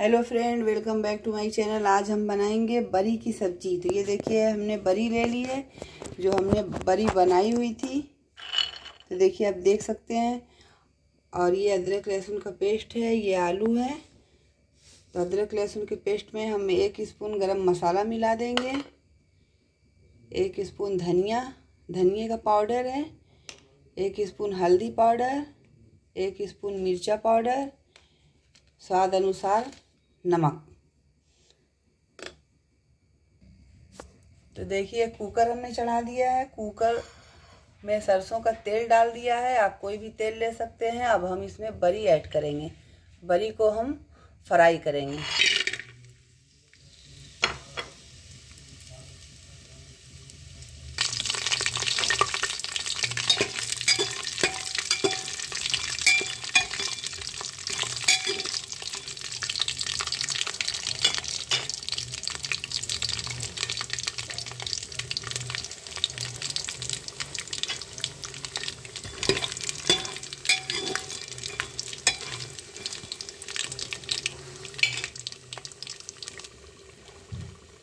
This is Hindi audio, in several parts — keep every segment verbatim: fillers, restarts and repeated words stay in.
Hello friend, welcome back to my channel. आज हम बनाएंगे बरी की सब्जी। तो ये देखिए हमने बरी ले ली है, जो हमने बरी बनाई हुई थी। तो देखिए आप देख सकते हैं। और ये अदरक लहसुन का पेस्ट है, ये आलू है। तो अदरक लहसुन के पेस्ट में हम एक स्पून गरम मसाला मिला देंगे, एक स्पून धनिया धनिए का पाउडर है, एक स्पून हल्दी पाउडर, एक स्पून मिर्चा पाउडर, स्वाद अनुसार नमक। तो देखिए कुकर हमने चढ़ा दिया है। कुकर में सरसों का तेल डाल दिया है, आप कोई भी तेल ले सकते हैं। अब हम इसमें बरी ऐड करेंगे, बरी को हम फ्राई करेंगे।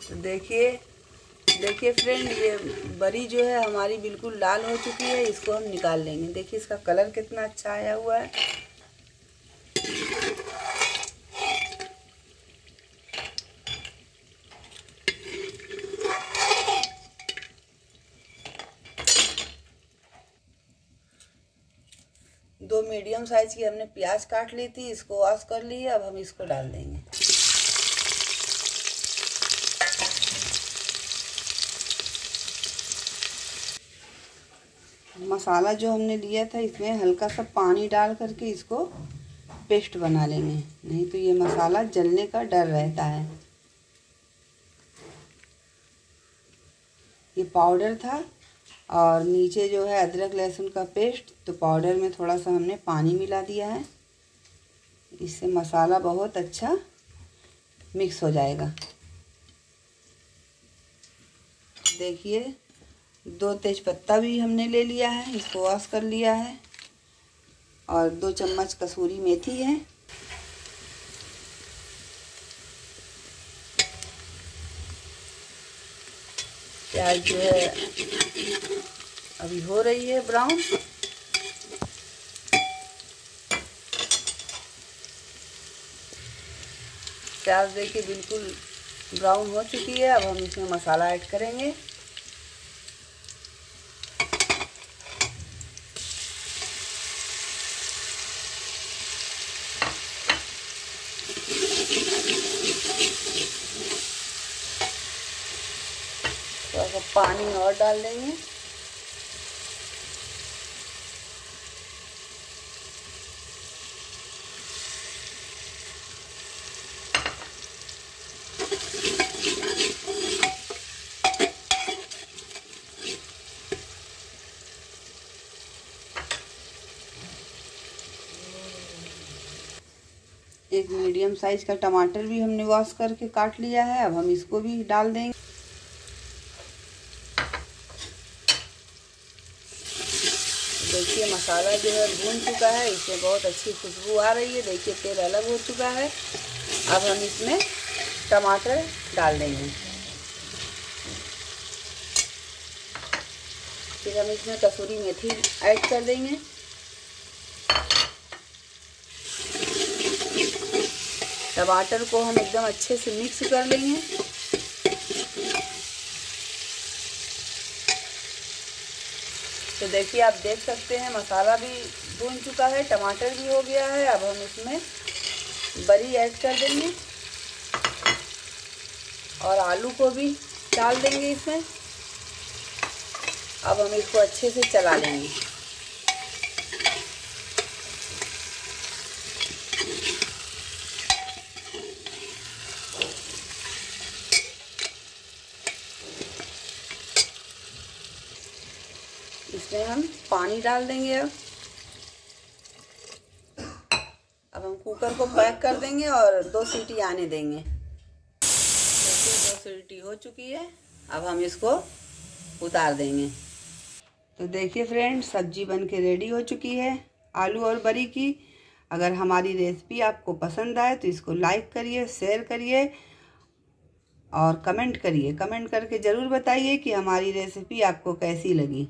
तो देखिए देखिए फ्रेंड, ये बरी जो है हमारी बिल्कुल लाल हो चुकी है। इसको हम निकाल लेंगे। देखिए इसका कलर कितना अच्छा आया हुआ है। दो मीडियम साइज की हमने प्याज काट ली थी, इसको वॉश कर ली है। अब हम इसको डाल देंगे। मसाला जो हमने लिया था, इसमें हल्का सा पानी डाल करके इसको पेस्ट बना लेंगे, नहीं तो ये मसाला जलने का डर रहता है। ये पाउडर था और नीचे जो है अदरक लहसुन का पेस्ट। तो पाउडर में थोड़ा सा हमने पानी मिला दिया है, इससे मसाला बहुत अच्छा मिक्स हो जाएगा। देखिए दो तेज पत्ता भी हमने ले लिया है, इसको वॉश कर लिया है। और दो चम्मच कसूरी मेथी है। प्याज जो है अभी हो रही है ब्राउन। प्याज देखिए बिल्कुल ब्राउन हो चुकी है। अब हम इसमें मसाला ऐड करेंगे। थोड़ा सा पानी और डाल देंगे। एक मीडियम साइज का टमाटर भी हमने वॉश करके काट लिया है। अब हम इसको भी डाल देंगे। देखिए मसाला जो है भून चुका है, इसमें बहुत अच्छी खुशबू आ रही है। देखिए तेल अलग हो चुका है। अब हम इसमें टमाटर डाल देंगे। फिर हम इसमें कसूरी मेथी ऐड कर देंगे। टमाटर को हम एकदम अच्छे से मिक्स कर लेंगे। तो देखिए आप देख सकते हैं मसाला भी भून चुका है, टमाटर भी हो गया है। अब हम इसमें बरी ऐड कर देंगे और आलू को भी डाल देंगे इसमें। अब हम इसको अच्छे से चला लेंगे। इसमें हम पानी डाल देंगे। अब अब हम कुकर को पैक कर देंगे और दो सीटी आने देंगे। देखिए दो सीटी हो चुकी है। अब हम इसको उतार देंगे। तो देखिए फ्रेंड, सब्जी बन के रेडी हो चुकी है आलू और बरी की। अगर हमारी रेसिपी आपको पसंद आए तो इसको लाइक करिए, शेयर करिए और कमेंट करिए। कमेंट करके ज़रूर बताइए कि हमारी रेसिपी आपको कैसी लगी।